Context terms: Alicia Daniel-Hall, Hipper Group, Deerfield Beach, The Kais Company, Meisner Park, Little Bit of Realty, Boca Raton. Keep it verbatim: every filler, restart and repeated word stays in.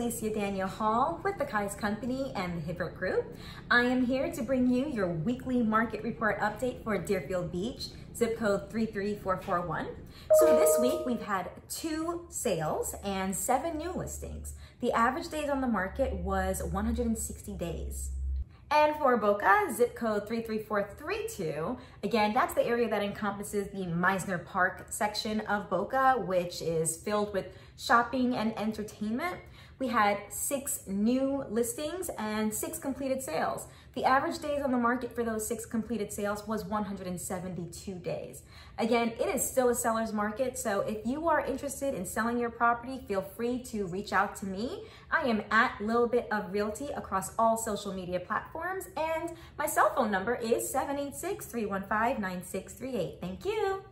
Alicia Daniel-Hall with The Kais Company and the Hipper Group. I am here to bring you your weekly market report update for Deerfield Beach, zip code three three four four one. So this week we've had two sales and seven new listings. The average days on the market was one hundred sixty days. And for Boca, zip code three three four three two, again, that's the area that encompasses the Meisner Park section of Boca, which is filled with shopping and entertainment. We had six new listings and six completed sales. The average days on the market for those six completed sales was one hundred seventy-two days. Again, it is still a seller's market, so if you are interested in selling your property, feel free to reach out to me. I am at Little Bit of Realty across all social media platforms, and my cell phone number is seven eight six, three one five, nine six three eight. Thank you.